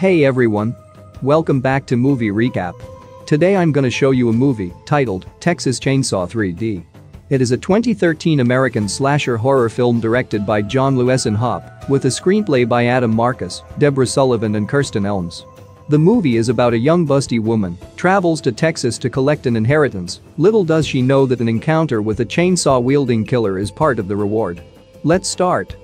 Hey everyone. Welcome back to Movie Recap. Today I'm gonna show you a movie titled Texas Chainsaw 3D. It is a 2013 American slasher horror film directed by John Luessenhop, with a screenplay by Adam Marcus, Debra Sullivan and Kirsten Elms. The movie is about a young busty woman travels to Texas to collect an inheritance. Little does she know that an encounter with a chainsaw-wielding killer is part of the reward. Let's start.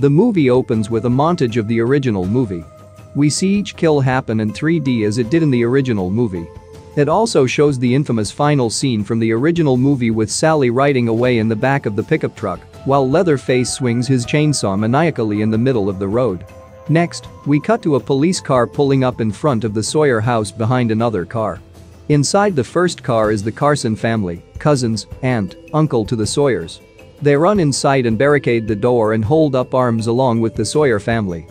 The movie opens with a montage of the original movie. We see each kill happen in 3D as it did in the original movie. It also shows the infamous final scene from the original movie with Sally riding away in the back of the pickup truck while Leatherface swings his chainsaw maniacally in the middle of the road. Next, we cut to a police car pulling up in front of the Sawyer house behind another car. Inside the first car is the Carson family, cousins, aunt, uncle to the Sawyers. They run inside and barricade the door and hold up arms along with the Sawyer family.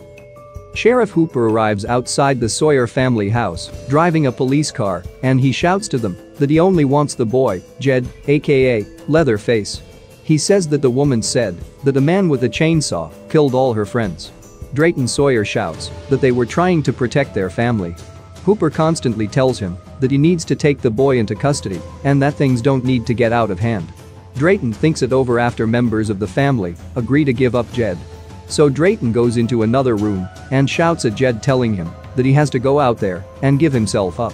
Sheriff Hooper arrives outside the Sawyer family house, driving a police car, and he shouts to them that he only wants the boy, Jed, aka Leatherface. He says that the woman said that a man with a chainsaw killed all her friends. Drayton Sawyer shouts that they were trying to protect their family. Hooper constantly tells him that he needs to take the boy into custody and that things don't need to get out of hand. Drayton thinks it over after members of the family agree to give up Jed. So Drayton goes into another room and shouts at Jed, telling him that he has to go out there and give himself up.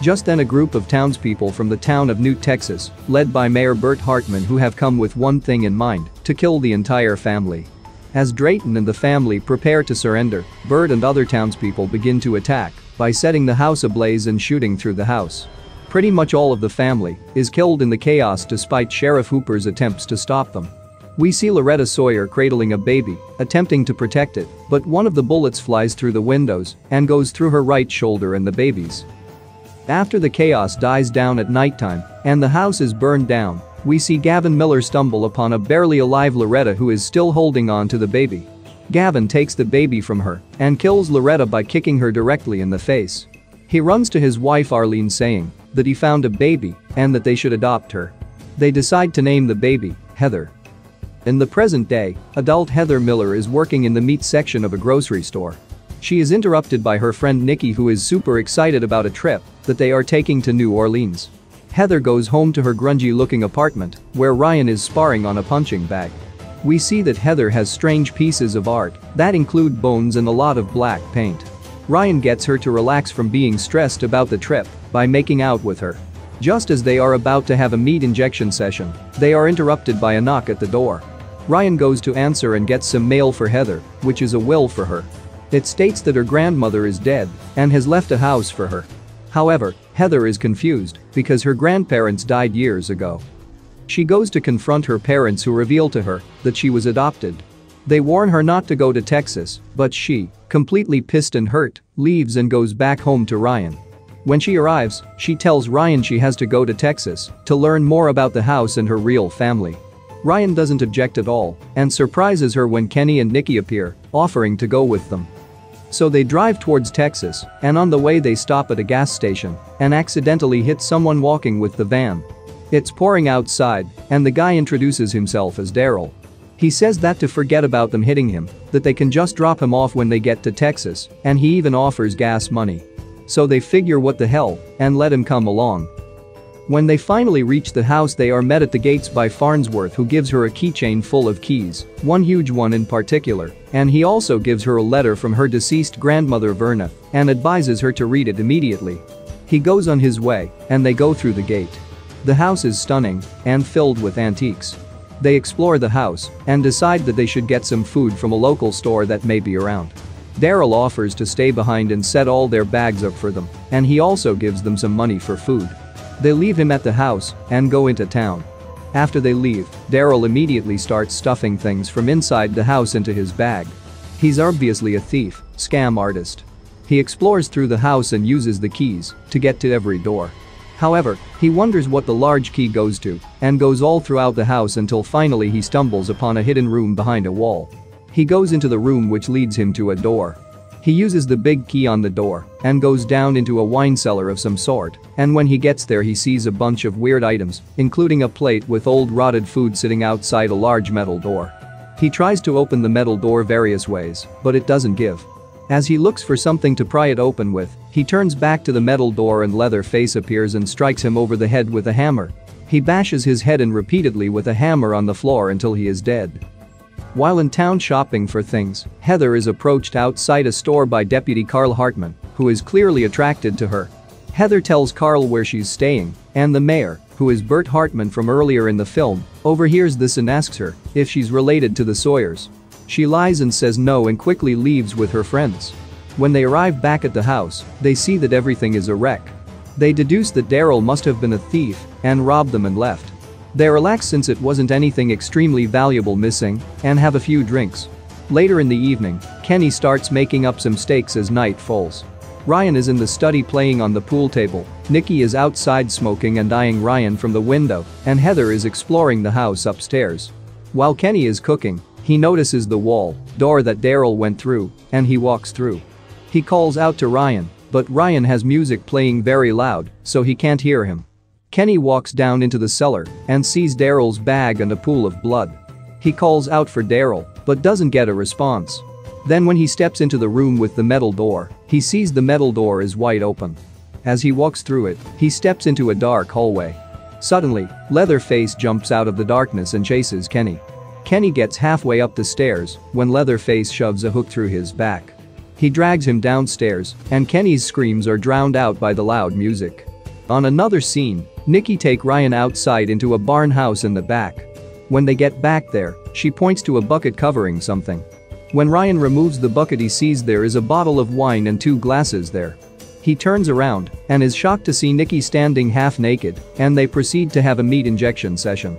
Just then a group of townspeople from the town of Newt, Texas, led by Mayor Bert Hartman, who have come with one thing in mind: to kill the entire family. As Drayton and the family prepare to surrender, Bert and other townspeople begin to attack by setting the house ablaze and shooting through the house. Pretty much all of the family is killed in the chaos despite Sheriff Hooper's attempts to stop them. We see Loretta Sawyer cradling a baby, attempting to protect it, but one of the bullets flies through the windows and goes through her right shoulder and the baby's. After the chaos dies down at nighttime and the house is burned down, we see Gavin Miller stumble upon a barely alive Loretta who is still holding on to the baby. Gavin takes the baby from her and kills Loretta by kicking her directly in the face. He runs to his wife Arlene saying that he found a baby and that they should adopt her. They decide to name the baby Heather. In the present day, adult Heather Miller is working in the meat section of a grocery store. She is interrupted by her friend Nikki, who is super excited about a trip that they are taking to New Orleans. Heather goes home to her grungy-looking apartment where Ryan is sparring on a punching bag. We see that Heather has strange pieces of art that include bones and a lot of black paint. Ryan gets her to relax from being stressed about the trip by making out with her. Just as they are about to have a meat injection session, they are interrupted by a knock at the door. Ryan goes to answer and gets some mail for Heather, which is a will for her. It states that her grandmother is dead and has left a house for her. However, Heather is confused because her grandparents died years ago. She goes to confront her parents, who reveal to her that she was adopted. They warn her not to go to Texas, but she, completely pissed and hurt, leaves and goes back home to Ryan. When she arrives, she tells Ryan she has to go to Texas to learn more about the house and her real family. Ryan doesn't object at all and surprises her when Kenny and Nikki appear, offering to go with them. So they drive towards Texas, and on the way they stop at a gas station and accidentally hit someone walking with the van. It's pouring outside, and the guy introduces himself as Daryl. He says that to forget about them hitting him, that they can just drop him off when they get to Texas, and he even offers gas money. So they figure what the hell and let him come along. When they finally reach the house, they are met at the gates by Farnsworth, who gives her a keychain full of keys, one huge one in particular, and he also gives her a letter from her deceased grandmother Verna and advises her to read it immediately. He goes on his way and they go through the gate. The house is stunning and filled with antiques. They explore the house and decide that they should get some food from a local store that may be around. Daryl offers to stay behind and set all their bags up for them, and he also gives them some money for food. They leave him at the house and go into town. After they leave, Daryl immediately starts stuffing things from inside the house into his bag. He's obviously a thief, scam artist. He explores through the house and uses the keys to get to every door. However, he wonders what the large key goes to and goes all throughout the house until finally he stumbles upon a hidden room behind a wall. He goes into the room, which leads him to a door. He uses the big key on the door and goes down into a wine cellar of some sort, and when he gets there he sees a bunch of weird items, including a plate with old rotted food sitting outside a large metal door. He tries to open the metal door various ways, but it doesn't give. As he looks for something to pry it open with, he turns back to the metal door and Leatherface appears and strikes him over the head with a hammer. He bashes his head in repeatedly with a hammer on the floor until he is dead. While in town shopping for things, Heather is approached outside a store by Deputy Carl Hartman, who is clearly attracted to her. Heather tells Carl where she's staying, and the mayor, who is Bert Hartman from earlier in the film, overhears this and asks her if she's related to the Sawyers. She lies and says no and quickly leaves with her friends. When they arrive back at the house, they see that everything is a wreck. They deduce that Daryl must have been a thief and robbed them and left. They relax since it wasn't anything extremely valuable missing and have a few drinks. Later in the evening, Kenny starts making up some steaks as night falls. Ryan is in the study playing on the pool table, Nikki is outside smoking and eyeing Ryan from the window, and Heather is exploring the house upstairs. While Kenny is cooking, he notices the door that Daryl went through, and he walks through. He calls out to Ryan, but Ryan has music playing very loud, so he can't hear him. Kenny walks down into the cellar and sees Daryl's bag and a pool of blood. He calls out for Daryl, but doesn't get a response. Then when he steps into the room with the metal door, he sees the metal door is wide open. As he walks through it, he steps into a dark hallway. Suddenly, Leatherface jumps out of the darkness and chases Kenny. Kenny gets halfway up the stairs when Leatherface shoves a hook through his back. He drags him downstairs, and Kenny's screams are drowned out by the loud music. On another scene, Nikki takes Ryan outside into a barn house in the back. When they get back there, she points to a bucket covering something. When Ryan removes the bucket, he sees there is a bottle of wine and 2 glasses there. He turns around and is shocked to see Nikki standing half naked, and they proceed to have a meat injection session.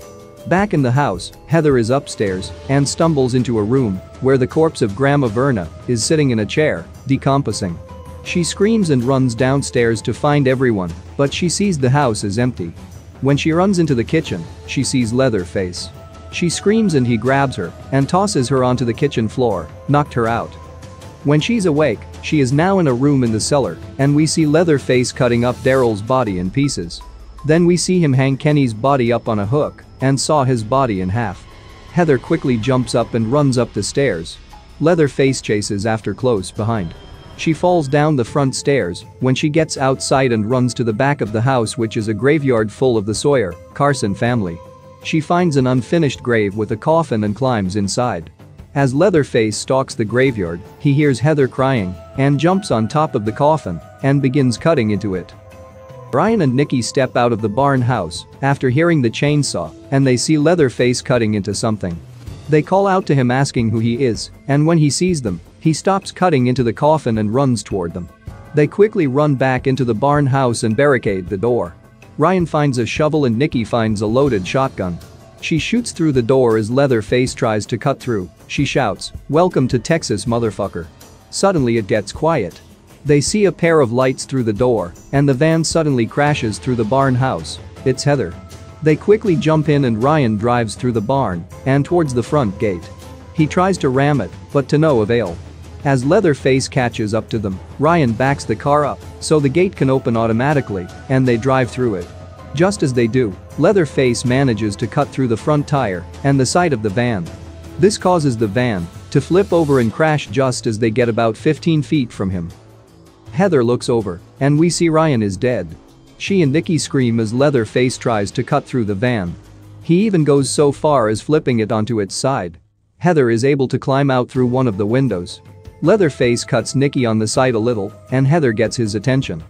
Back in the house, Heather is upstairs and stumbles into a room where the corpse of Grandma Verna is sitting in a chair, decomposing. She screams and runs downstairs to find everyone, but she sees the house is empty. When she runs into the kitchen, she sees Leatherface. She screams and he grabs her and tosses her onto the kitchen floor, knocked her out. When she's awake, she is now in a room in the cellar, and we see Leatherface cutting up Daryl's body in pieces. Then we see him hang Kenny's body up on a hook and saw his body in half. Heather quickly jumps up and runs up the stairs. Leatherface chases after close behind. She falls down the front stairs when she gets outside and runs to the back of the house, which is a graveyard full of the Sawyer, Carson family. She finds an unfinished grave with a coffin and climbs inside. As Leatherface stalks the graveyard, he hears Heather crying and jumps on top of the coffin and begins cutting into it. Ryan and Nikki step out of the barn house after hearing the chainsaw, and they see Leatherface cutting into something. They call out to him asking who he is, and when he sees them, he stops cutting into the coffin and runs toward them. They quickly run back into the barn house and barricade the door. Ryan finds a shovel and Nikki finds a loaded shotgun. She shoots through the door as Leatherface tries to cut through. She shouts, "Welcome to Texas, motherfucker." Suddenly it gets quiet. They see a pair of lights through the door, and the van suddenly crashes through the barn house. It's Heather. They quickly jump in and Ryan drives through the barn and towards the front gate. He tries to ram it, but to no avail. As Leatherface catches up to them, Ryan backs the car up so the gate can open automatically, and they drive through it. Just as they do, Leatherface manages to cut through the front tire and the side of the van. This causes the van to flip over and crash just as they get about 15 feet from him. Heather looks over, and we see Ryan is dead. She and Nikki scream as Leatherface tries to cut through the van. He even goes so far as flipping it onto its side. Heather is able to climb out through one of the windows. Leatherface cuts Nikki on the side a little, and Heather gets his attention.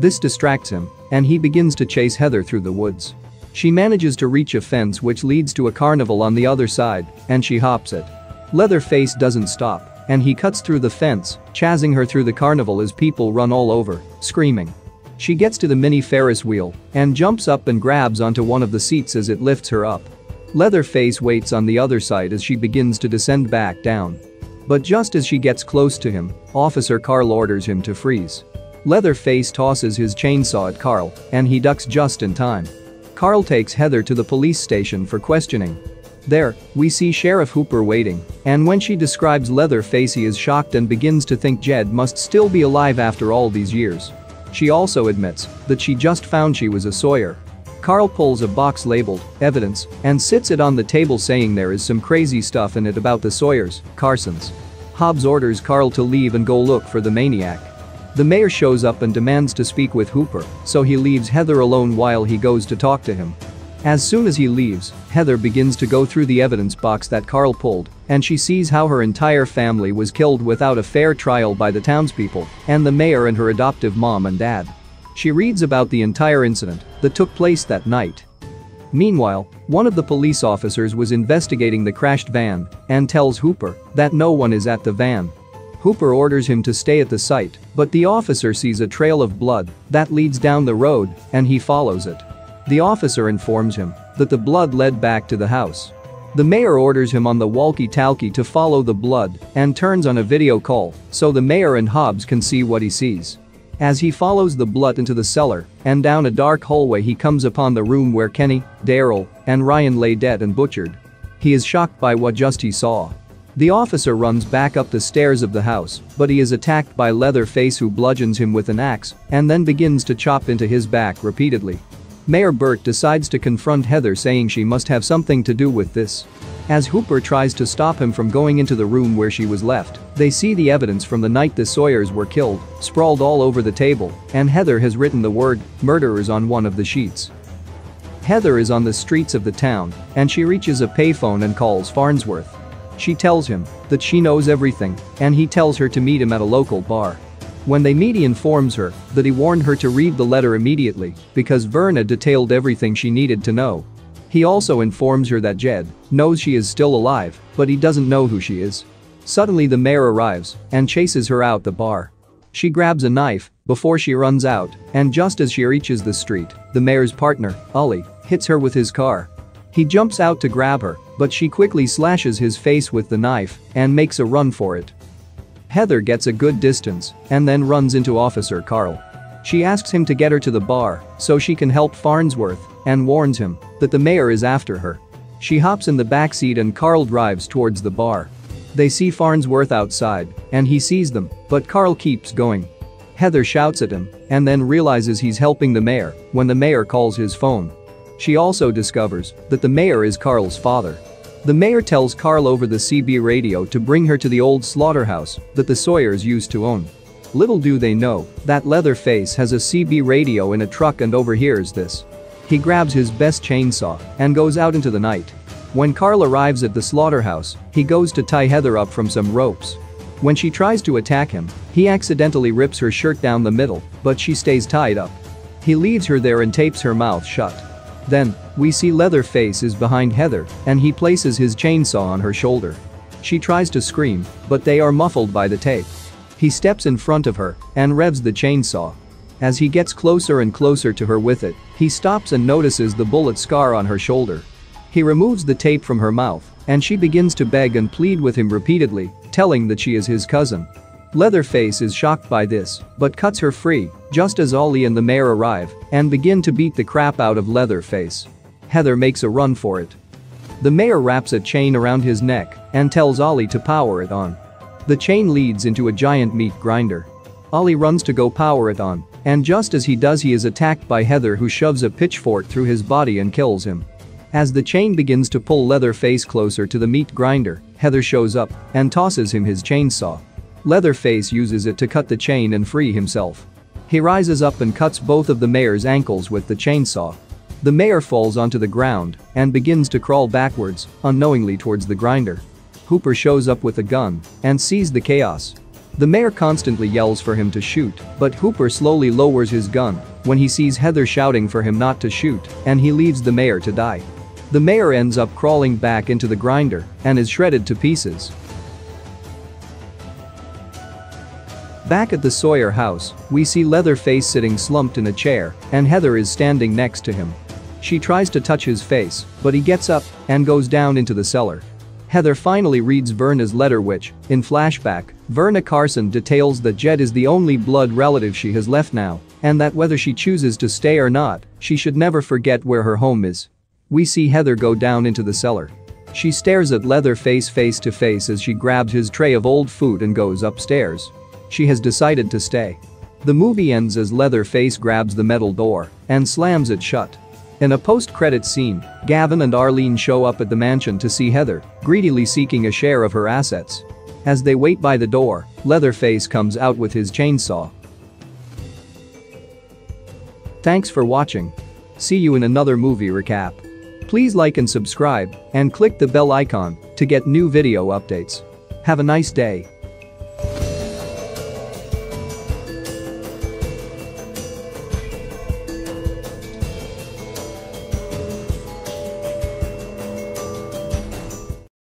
This distracts him, and he begins to chase Heather through the woods. She manages to reach a fence which leads to a carnival on the other side, and she hops it. Leatherface doesn't stop, and he cuts through the fence, chasing her through the carnival as people run all over, screaming. She gets to the mini Ferris wheel and jumps up and grabs onto one of the seats as it lifts her up. Leatherface waits on the other side as she begins to descend back down. But just as she gets close to him, Officer Carl orders him to freeze. Leatherface tosses his chainsaw at Carl, and he ducks just in time. Carl takes Heather to the police station for questioning. There, we see Sheriff Hooper waiting, and when she describes Leatherface, he is shocked and begins to think Jed must still be alive after all these years. She also admits that she just found she was a Sawyer. Carl pulls a box labeled evidence and sits it on the table, saying there is some crazy stuff in it about the Sawyers, Carsons. Hobbs orders Carl to leave and go look for the maniac. The mayor shows up and demands to speak with Hooper, so he leaves Heather alone while he goes to talk to him. As soon as he leaves, Heather begins to go through the evidence box that Carl pulled, and she sees how her entire family was killed without a fair trial by the townspeople and the mayor and her adoptive mom and dad. She reads about the entire incident that took place that night. Meanwhile, one of the police officers was investigating the crashed van and tells Hooper that no one is at the van. Hooper orders him to stay at the site, but the officer sees a trail of blood that leads down the road and he follows it. The officer informs him that the blood led back to the house. The mayor orders him on the walkie-talkie to follow the blood and turns on a video call so the mayor and Hobbs can see what he sees. As he follows the blood into the cellar and down a dark hallway, he comes upon the room where Kenny, Daryl, and Ryan lay dead and butchered. He is shocked by what just he saw. The officer runs back up the stairs of the house, but he is attacked by Leatherface, who bludgeons him with an axe and then begins to chop into his back repeatedly. Mayor Bert decides to confront Heather, saying she must have something to do with this. As Hooper tries to stop him from going into the room where she was left, they see the evidence from the night the Sawyers were killed, sprawled all over the table, and Heather has written the word "murderers" on one of the sheets. Heather is on the streets of the town, and she reaches a payphone and calls Farnsworth. She tells him that she knows everything, and he tells her to meet him at a local bar. When they meet, he informs her that he warned her to read the letter immediately because Verna detailed everything she needed to know. He also informs her that Jed knows she is still alive, but he doesn't know who she is. Suddenly the mayor arrives and chases her out the bar. She grabs a knife before she runs out, and just as she reaches the street, the mayor's partner, Ollie, hits her with his car. He jumps out to grab her, but she quickly slashes his face with the knife and makes a run for it. Heather gets a good distance and then runs into Officer Carl. She asks him to get her to the bar so she can help Farnsworth and warns him that the mayor is after her. She hops in the backseat and Carl drives towards the bar. They see Farnsworth outside and he sees them, but Carl keeps going. Heather shouts at him and then realizes he's helping the mayor when the mayor calls his phone. She also discovers that the mayor is Carl's father. The mayor tells Carl over the CB radio to bring her to the old slaughterhouse that the Sawyers used to own. Little do they know that Leatherface has a CB radio in a truck and overhears this. He grabs his best chainsaw and goes out into the night. When Carl arrives at the slaughterhouse, he goes to tie Heather up from some ropes. When she tries to attack him, he accidentally rips her shirt down the middle, but she stays tied up. He leaves her there and tapes her mouth shut. Then, we see Leatherface is behind Heather and he places his chainsaw on her shoulder. She tries to scream, but they are muffled by the tape. He steps in front of her and revs the chainsaw. As he gets closer and closer to her with it, he stops and notices the bullet scar on her shoulder. He removes the tape from her mouth and she begins to beg and plead with him repeatedly, telling that she is his cousin. Leatherface is shocked by this, but cuts her free just as Ollie and the mayor arrive and begin to beat the crap out of Leatherface. Heather makes a run for it. The mayor wraps a chain around his neck and tells Ollie to power it on. The chain leads into a giant meat grinder. Ollie runs to go power it on, and just as he does, he is attacked by Heather, who shoves a pitchfork through his body and kills him. As the chain begins to pull Leatherface closer to the meat grinder, Heather shows up and tosses him his chainsaw. Leatherface uses it to cut the chain and free himself. He rises up and cuts both of the mayor's ankles with the chainsaw. The mayor falls onto the ground and begins to crawl backwards, unknowingly towards the grinder. Hooper shows up with a gun and sees the chaos. The mayor constantly yells for him to shoot, but Hooper slowly lowers his gun when he sees Heather shouting for him not to shoot, and he leaves the mayor to die. The mayor ends up crawling back into the grinder and is shredded to pieces. Back at the Sawyer house, we see Leatherface sitting slumped in a chair, and Heather is standing next to him. She tries to touch his face, but he gets up and goes down into the cellar. Heather finally reads Verna's letter, which, in flashback, Verna Carson details that Jed is the only blood relative she has left now, and that whether she chooses to stay or not, she should never forget where her home is. We see Heather go down into the cellar. She stares at Leatherface face to face as she grabs his tray of old food and goes upstairs. She has decided to stay. The movie ends as Leatherface grabs the metal door and slams it shut. In a post-credit scene, Gavin and Arlene show up at the mansion to see Heather, greedily seeking a share of her assets. As they wait by the door, Leatherface comes out with his chainsaw. Thanks for watching. See you in another movie recap. Please like and subscribe and click the bell icon to get new video updates. Have a nice day.